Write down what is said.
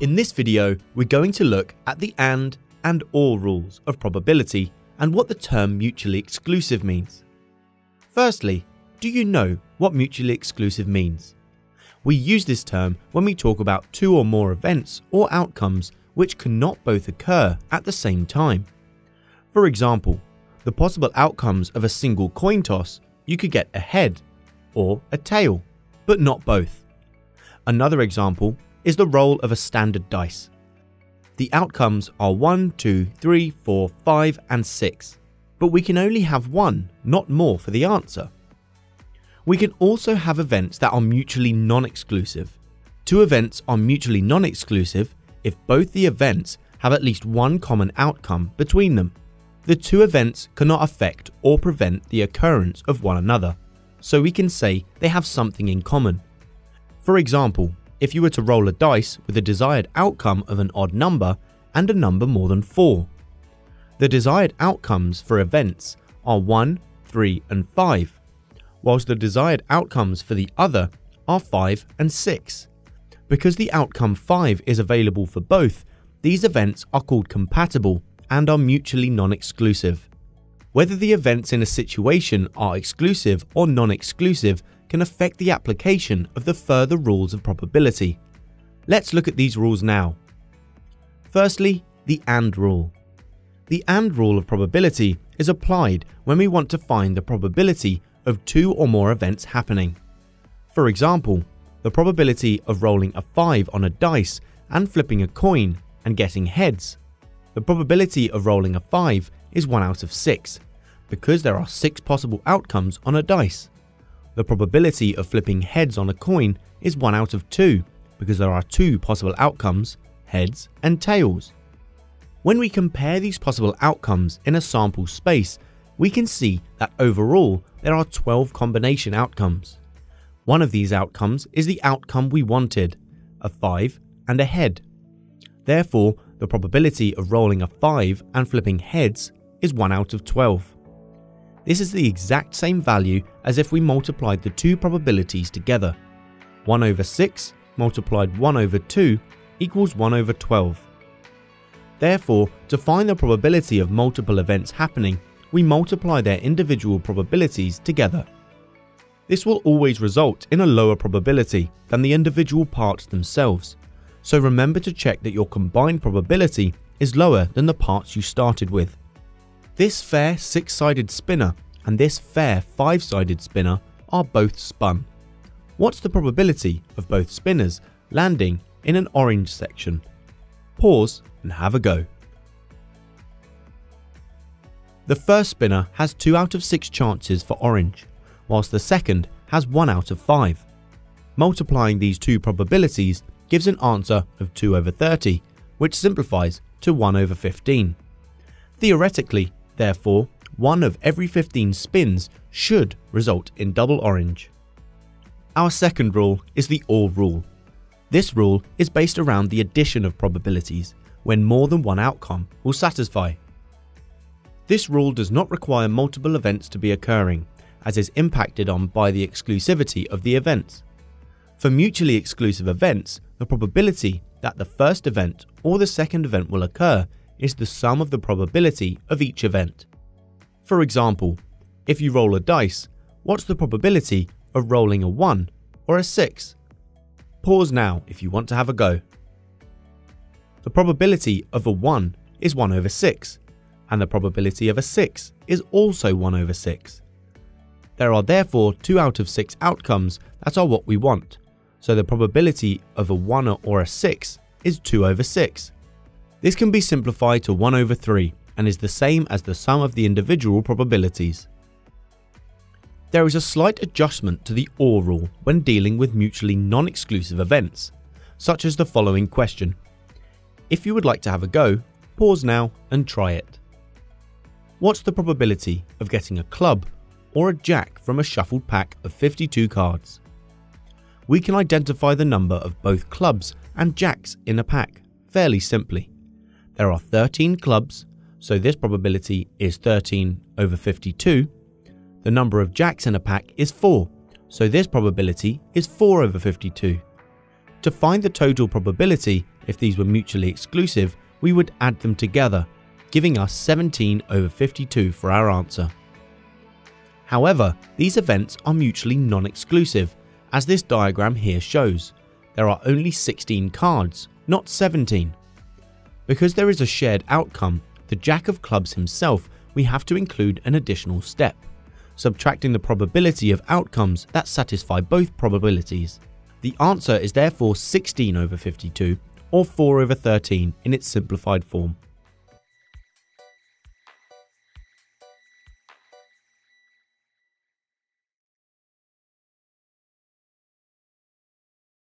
In this video, we're going to look at the and or rules of probability and what the term mutually exclusive means. Firstly, do you know what mutually exclusive means? We use this term when we talk about two or more events or outcomes which cannot both occur at the same time. For example, the possible outcomes of a single coin toss, you could get a head or a tail, but not both. Another example is the roll of a standard dice. The outcomes are 1, 2, 3, 4, 5 and 6, but we can only have one, not more, for the answer. We can also have events that are mutually non-exclusive. Two events are mutually non-exclusive if both the events have at least one common outcome between them. The two events cannot affect or prevent the occurrence of one another, so we can say they have something in common. For example, if you were to roll a dice with a desired outcome of an odd number and a number more than 4. The desired outcomes for events are 1, 3 and 5, whilst the desired outcomes for the other are 5 and 6. Because the outcome 5 is available for both, these events are called compatible and are mutually non-exclusive. Whether the events in a situation are exclusive or non-exclusive can affect the application of the further rules of probability. Let's look at these rules now. Firstly, the AND rule. The AND rule of probability is applied when we want to find the probability of two or more events happening. For example, the probability of rolling a 5 on a dice and flipping a coin and getting heads. The probability of rolling a 5 is 1 out of 6, because there are 6 possible outcomes on a dice. The probability of flipping heads on a coin is 1 out of 2, because there are 2 possible outcomes, heads and tails. When we compare these possible outcomes in a sample space, we can see that overall there are 12 combination outcomes. One of these outcomes is the outcome we wanted, a 5 and a head. Therefore, the probability of rolling a 5 and flipping heads is 1 out of 12. This is the exact same value as if we multiplied the two probabilities together. 1 over 6 multiplied 1 over 2 equals 1 over 12. Therefore, to find the probability of multiple events happening, we multiply their individual probabilities together. This will always result in a lower probability than the individual parts themselves. So remember to check that your combined probability is lower than the parts you started with. This fair 6-sided spinner and this fair 5-sided spinner are both spun. What's the probability of both spinners landing in an orange section? Pause and have a go. The first spinner has 2 out of 6 chances for orange, whilst the second has 1 out of 5. Multiplying these two probabilities gives an answer of 2 over 30, which simplifies to 1 over 15. Theoretically, therefore, one of every 15 spins should result in double orange. Our second rule is the OR rule. This rule is based around the addition of probabilities when more than one outcome will satisfy. This rule does not require multiple events to be occurring, as is impacted on by the exclusivity of the events. For mutually exclusive events, the probability that the first event or the second event will occur is the sum of the probability of each event. For example, if you roll a dice, what's the probability of rolling a 1 or a 6? Pause now if you want to have a go. The probability of a 1 is 1 over 6, and the probability of a 6 is also 1 over 6. There are therefore 2 out of 6 outcomes that are what we want, so the probability of a 1 or a 6 is 2 over 6. This can be simplified to 1 over 3 and is the same as the sum of the individual probabilities. There is a slight adjustment to the OR rule when dealing with mutually non-exclusive events, such as the following question. If you would like to have a go, pause now and try it. What's the probability of getting a club or a jack from a shuffled pack of 52 cards? We can identify the number of both clubs and jacks in a pack fairly simply. There are 13 clubs, so this probability is 13 over 52. The number of jacks in a pack is 4, so this probability is 4 over 52. To find the total probability, If these were mutually exclusive, we would add them together, giving us 17 over 52 for our answer. However, these events are mutually non-exclusive, as this diagram here shows. There are only 16 cards, not 17. Because there is a shared outcome, the Jack of Clubs himself, we have to include an additional step, subtracting the probability of outcomes that satisfy both probabilities. The answer is therefore 16 over 52 or 4 over 13 in its simplified form.